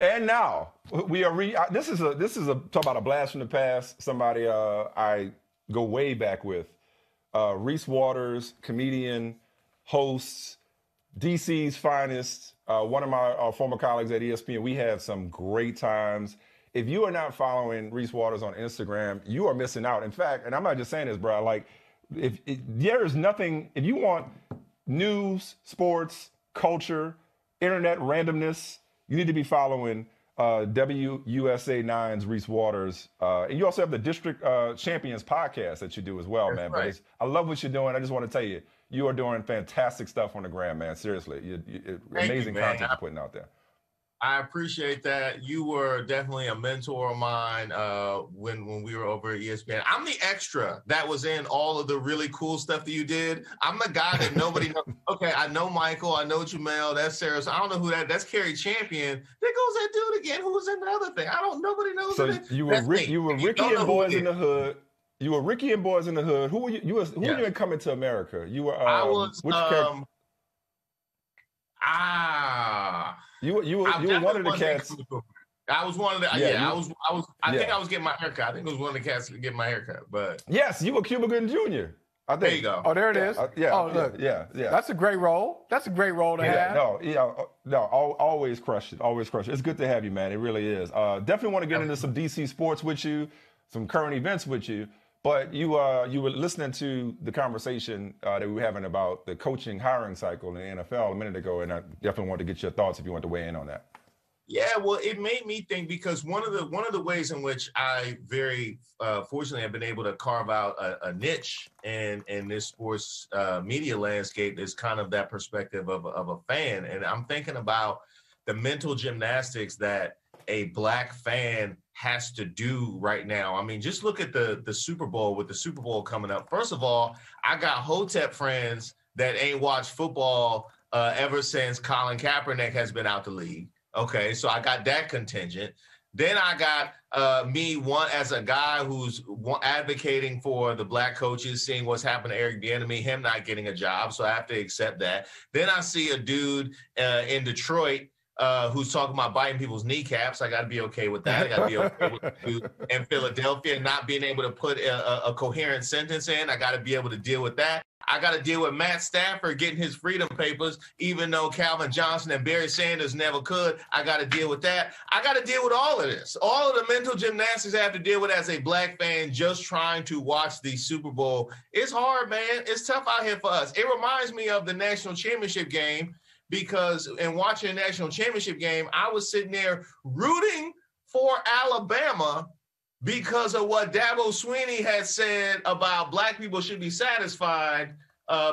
And now we are this is a talk about a blast from the past. Somebody I go way back with, Reese Waters, comedian, hosts, DC's finest. One of my former colleagues at ESPN. We had some great times. If you are not following Reese Waters on Instagram, you are missing out. In fact, and I'm not just saying this, bro. Like, if there is nothing, if you want news, sports, culture, internet randomness, you need to be following WUSA9's Reese Waters. And you also have the District Champions podcast that you do as well, man. Right. But I love what you're doing. I just want to tell you, you are doing fantastic stuff on the gram, man. Seriously, amazing content you're putting out there. I appreciate that. You were definitely a mentor of mine when we were over at ESPN. I'm the extra that was in all of the really cool stuff that you did. I'm the guy that nobody knows. Okay, I know Michael. I know Jamel. That's Sarah. So I don't know who that's Kerry Champion. There goes that dude again. Who was in the other thing? Nobody knows. So you were Ricky and Boys in the Hood. You were Ricky and Boys in the Hood. Who were you? Were you in Coming to America? You were. I was. Which character? You were one of the cats. I was one of the I think I was getting my haircut. I think it was one of the cats to get my haircut. But yes, you were Cuba Gooding Jr. I think. There you go. Oh, there it is. Yeah. That's a great role. That's a great role to have. No. Always crush it. Always crush it. It's good to have you, man. It really is. Definitely want to get into some DC sports with you, some current events with you. But you were listening to the conversation that we were having about the coaching hiring cycle in the NFL a minute ago, and I definitely wanted to get your thoughts if you want to weigh in on that. Yeah, well, it made me think because one of the ways in which I very fortunately have been able to carve out a niche in this sports media landscape is kind of that perspective of a fan. And I'm thinking about the mental gymnastics that a black fan has to do right now. I mean, just look at the Super Bowl with the Super Bowl coming up. First of all, I got Hotep friends that ain't watched football ever since Colin Kaepernick has been out the league. Okay, so I got that contingent. Then I got as a guy who's advocating for the black coaches, seeing what's happened to Eric Bieniemy, him not getting a job, so I have to accept that. Then I see a dude in Detroit who's talking about biting people's kneecaps. I got to be okay with that. I got to be okay with you in Philadelphia not being able to put a coherent sentence in. I got to be able to deal with that. I got to deal with Matt Stafford getting his freedom papers, even though Calvin Johnson and Barry Sanders never could. I got to deal with that. I got to deal with all of this. All of the mental gymnastics I have to deal with as a black fan just trying to watch the Super Bowl. It's hard, man. It's tough out here for us. It reminds me of the national championship game, because in watching the national championship game, I was sitting there rooting for Alabama because of what Dabo Swinney had said about black people should be satisfied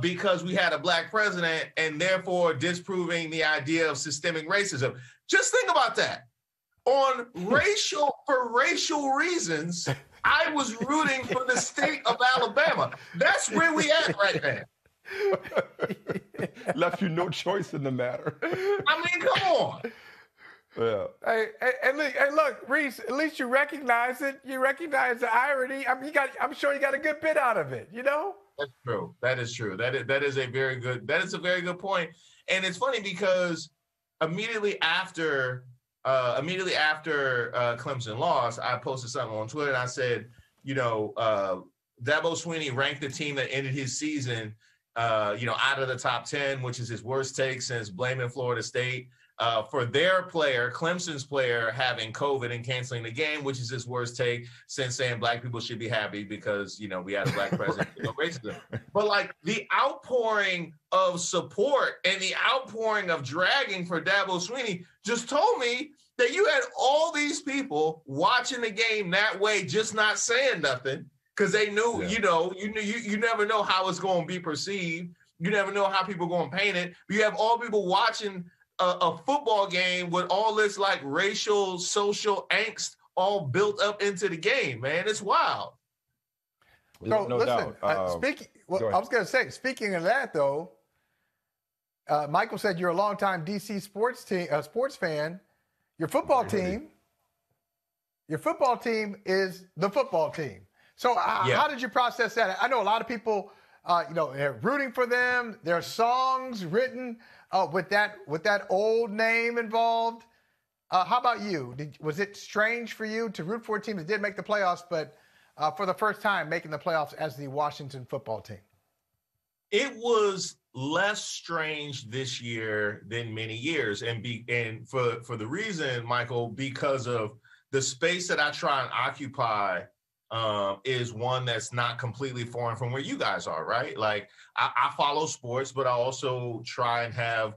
because we had a black president and therefore disproving the idea of systemic racism. Just think about that. On racial reasons, I was rooting for the state of Alabama. That's where we at right now. Left you no choice in the matter. I mean, come on. Yeah. Hey, look, Reese. At least you recognize it. You recognize the irony. I mean, I'm sure you got a good bit out of it. You know. That's true. That is a very good point. And it's funny because immediately after Clemson lost, I posted something on Twitter and I said, Dabo Swinney ranked the team that ended his season out of the top 10, which is his worst take since blaming Florida State for their player, Clemson's player, having COVID and canceling the game, which is his worst take since saying black people should be happy because, we had a black president. Racism. But like the outpouring of support and the outpouring of dragging for Dabo Swinney just told me that you had all these people watching the game that way, just not saying nothing. Because they knew, you never know how it's going to be perceived. You never know how people are going to paint it. You have all people watching a football game with all this, like, racial, social angst all built up into the game, man. It's wild. So, no listen, doubt. I was going to say, speaking of that, though, Michael said you're a longtime D.C. sports fan. Your football team is the football team. So how did you process that? I know a lot of people, they're rooting for them. There are songs written with that old name involved. How about you? Was it strange for you to root for a team that did make the playoffs, but for the first time making the playoffs as the Washington Football Team? It was less strange this year than many years, and for the reason, Michael, because of the space that I try and occupy is one that's not completely foreign from where you guys are, right? Like I follow sports, but I also try and have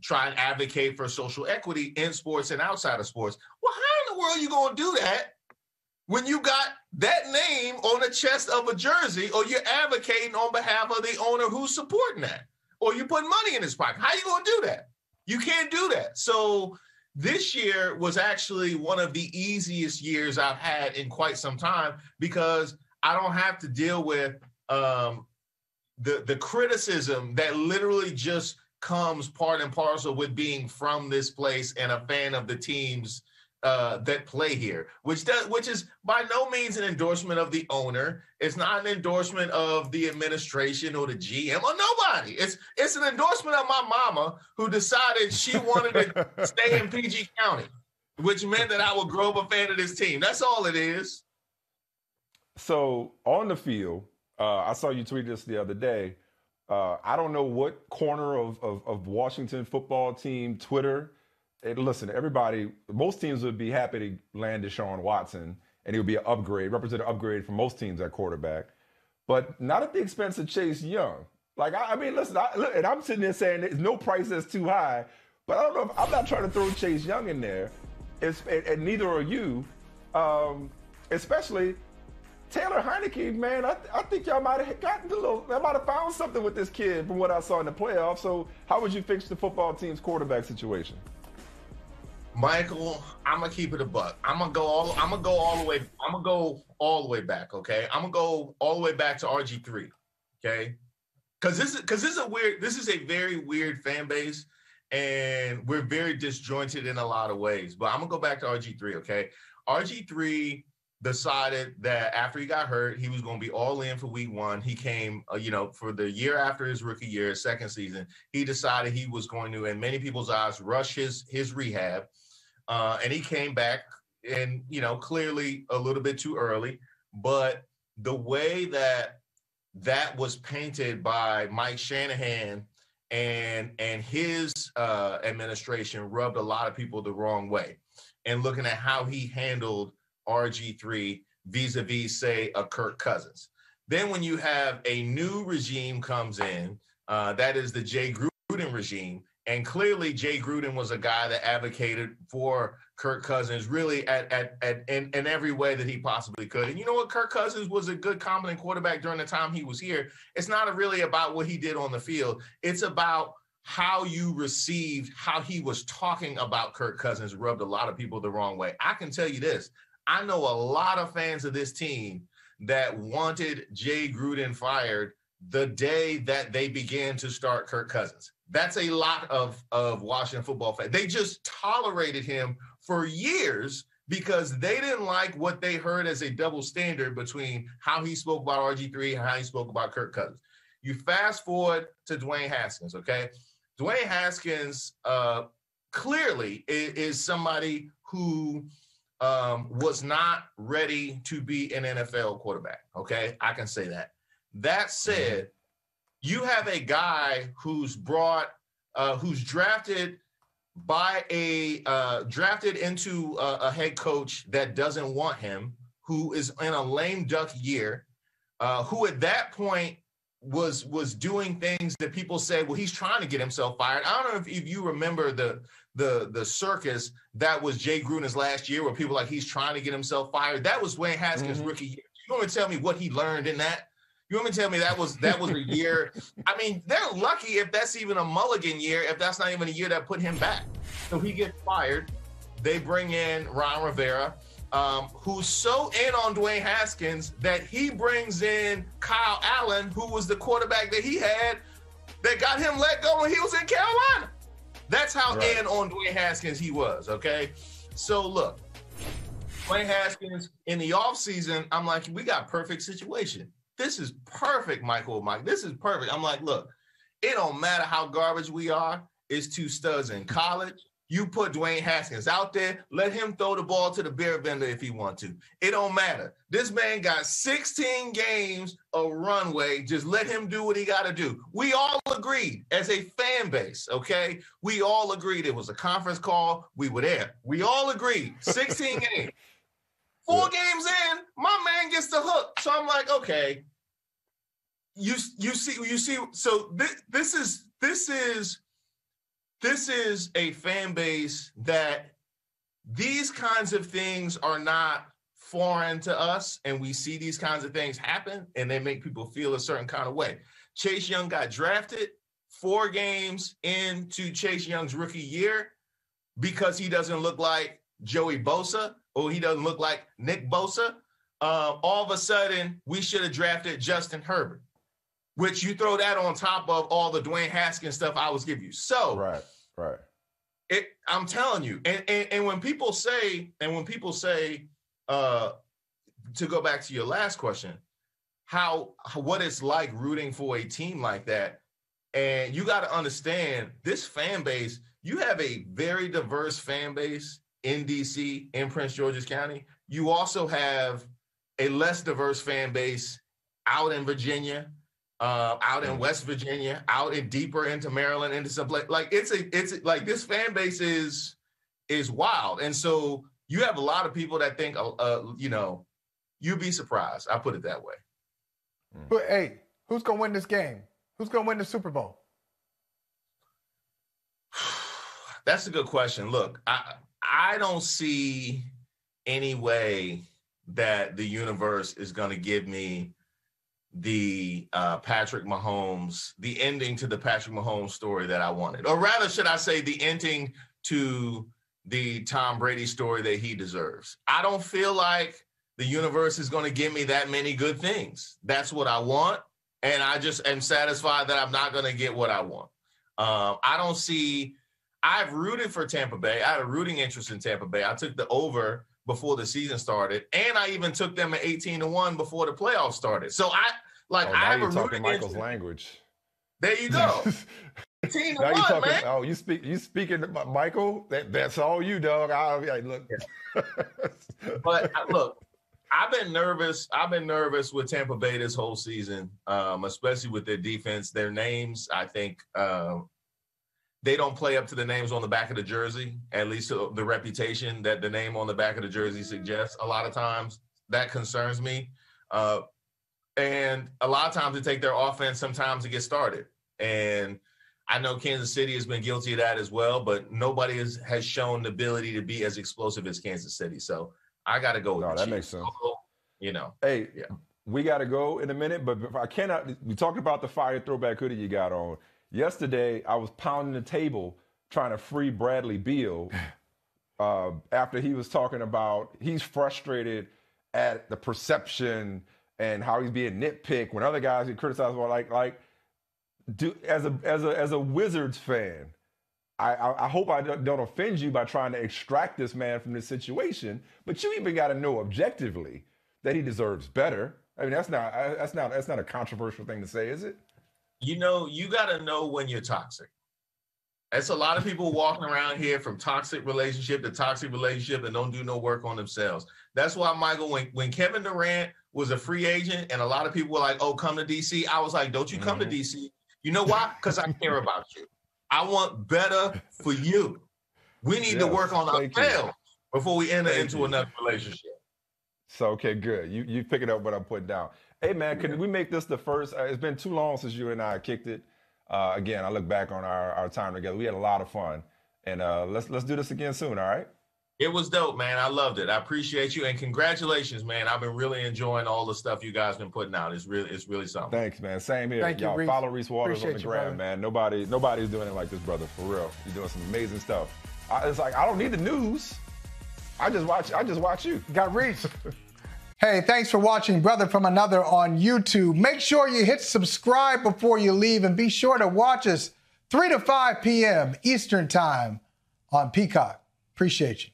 try and advocate for social equity in sports and outside of sports. Well, how in the world are you gonna do that when you got that name on the chest of a jersey, or you're advocating on behalf of the owner who's supporting that, or you put money in his pocket? How you gonna do that? You can't do that. So this year was actually one of the easiest years I've had in quite some time, because I don't have to deal with the criticism that literally just comes part and parcel with being from this place and a fan of the teams that play here, which is by no means an endorsement of the owner. It's not an endorsement of the administration or the GM or nobody. It's an endorsement of my mama, who decided she wanted to stay in PG County, which meant that I would grow up a fan of this team. That's all it is. So on the field, I saw you tweet this the other day. I don't know what corner of Washington Football Team Twitter. Listen, everybody, most teams would be happy to land Deshaun Watson, and it would be an upgrade, represent an upgrade for most teams at quarterback, but not at the expense of Chase Young. Like, I mean, listen, I'm sitting there saying there's no price that's too high, but I don't know if I'm not trying to throw Chase Young in there, and neither are you, especially Taylor Heineke, man. I think y'all might have found something with this kid from what I saw in the playoffs. So how would you fix the football team's quarterback situation? Michael, I'm gonna keep it a buck. I'm gonna go all the way back. Okay, I'm gonna go all the way back to RG3. Okay, because this is a very weird fan base, and we're very disjointed in a lot of ways. But I'm gonna go back to RG3. Okay, RG3 decided that after he got hurt, he was gonna be all in for week 1. He came, for the year after his rookie year, second season. He decided he was going to, in many people's eyes, rush his rehab. And he came back, and, clearly a little bit too early. But the way that was painted by Mike Shanahan and his administration rubbed a lot of people the wrong way. And looking at how he handled RG3 vis-a-vis, say, a Kirk Cousins. Then when you have a new regime comes in, that is the Jay Gruden regime. And clearly, Jay Gruden was a guy that advocated for Kirk Cousins really in every way that he possibly could. And you know what? Kirk Cousins was a good, competent quarterback during the time he was here. It's not really about what he did on the field. It's about how you received, how he was talking about Kirk Cousins rubbed a lot of people the wrong way. I can tell you this. I know a lot of fans of this team that wanted Jay Gruden fired the day that they began to start Kirk Cousins. That's a lot of Washington football fans. They just tolerated him for years because they didn't like what they heard as a double standard between how he spoke about RG3 and how he spoke about Kirk Cousins. You fast forward to Dwayne Haskins, okay? Dwayne Haskins clearly is somebody who was not ready to be an NFL quarterback, okay? I can say that. That said, you have a guy who's drafted by drafted into a head coach that doesn't want him, who is in a lame duck year, who at that point was doing things that people say, well, he's trying to get himself fired. I don't know if you remember the circus that was Jay Gruden's last year, where people like, he's trying to get himself fired. That was Dwayne Haskins' rookie year. You want to tell me what he learned in that? You want me to tell me that was a year? I mean, they're lucky if that's even a mulligan year, if that's not even a year that put him back. So he gets fired. They bring in Ron Rivera, who's so in on Dwayne Haskins that he brings in Kyle Allen, who was the quarterback that he had that got him let go when he was in Carolina. That's how in on Dwayne Haskins he was, okay? So, look, Dwayne Haskins, in the offseason, I'm like, we got perfect situation. This is perfect, Mike. This is perfect. I'm like, look, it don't matter how garbage we are. It's two studs in college. You put Dwayne Haskins out there. Let him throw the ball to the beer vendor if he wants to. It don't matter. This man got 16 games of runway. Just let him do what he got to do. We all agreed as a fan base, okay? We all agreed. It was a conference call. We were there. We all agreed. 16 games. Four games in, my man gets the hook. So I'm like, okay. You see. So this is a fan base that these kinds of things are not foreign to us, and we see these kinds of things happen, and they make people feel a certain kind of way. Chase Young got drafted 4 games into Chase Young's rookie year because he doesn't look like Joey Bosa or he doesn't look like Nick Bosa. All of a sudden, we should have drafted Justin Herbert, which you throw that on top of all the Dwayne Haskins stuff I was giving you. So right. I'm telling you, and when people say, to go back to your last question, what it's like rooting for a team like that, and you got to understand this fan base. You have a very diverse fan base in DC, in Prince George's County. You also have a less diverse fan base out in Virginia. Out in West Virginia, out in deeper into Maryland, into some place. Like it's like this fan base is wild, and so you have a lot of people that think, you'd be surprised. I put it that way. But hey, who's gonna win this game? Who's gonna win the Super Bowl? That's a good question. Look, I don't see any way that the universe is gonna give me the Patrick Mahomes, the ending to the Patrick Mahomes story that I wanted. Or rather, should I say the ending to the Tom Brady story that he deserves. I don't feel like the universe is going to give me that many good things. That's what I want, and I just am satisfied that I'm not going to get what I want. I've rooted for Tampa Bay. I had a rooting interest in Tampa Bay. I took the over before the season started, and I even took them at 18-1 before the playoffs started. So I have a rooting Michael's language. There you go. 18 now to 1, you're talking, man. Oh, you speaking about Michael? That's all you, dog. I look. Yeah. But look, I've been nervous with Tampa Bay this whole season, especially with their defense. Their names, I think, they don't play up to the names on the back of the jersey, at least the reputation that the name on the back of the jersey suggests. A lot of times that concerns me. And a lot of times they take their offense sometimes to get started. And I know Kansas City has been guilty of that as well, but nobody has shown the ability to be as explosive as Kansas City. So I got to go with that Chiefs. Makes sense. Hey, yeah. We got to go in a minute, but we talked about the fire throwback hoodie you got on. Yesterday, I was pounding the table trying to free Bradley Beal after he was talking about he's frustrated at the perception and how he's being nitpicked when other guys get criticized for as a Wizards fan, I hope I don't offend you by trying to extract this man from this situation. But you even got to know objectively that he deserves better. I mean, that's not a controversial thing to say, is it? You got to know when you're toxic. That's a lot of people walking around here from toxic relationship to toxic relationship and don't do no work on themselves. That's why, Michael, when Kevin Durant was a free agent and a lot of people were like, oh, come to D.C., I was like, don't you come to D.C. You know why? Because I care about you. I want better for you. We need to work on ourselves before we enter into another relationship. So, okay, good. You pick it up what I put down. Hey, man, can we make this the first? It's been too long since you and I kicked it. Again, I look back on our time together. We had a lot of fun. And let's do this again soon, all right? It was dope, man. I loved it. I appreciate you. And congratulations, man. I've been really enjoying all the stuff you guys been putting out. It's really something. Thanks, man. Same here. Thank y'all. You, Reese. Follow Reese Waters appreciate on the gram, man. Nobody's doing it like this, brother, for real. You're doing some amazing stuff. It's like, I don't need the news. I just watch you. Got Reese. Hey, thanks for watching Brother From Another on YouTube. Make sure you hit subscribe before you leave and be sure to watch us 3 to 5 p.m. Eastern Time on Peacock. Appreciate you.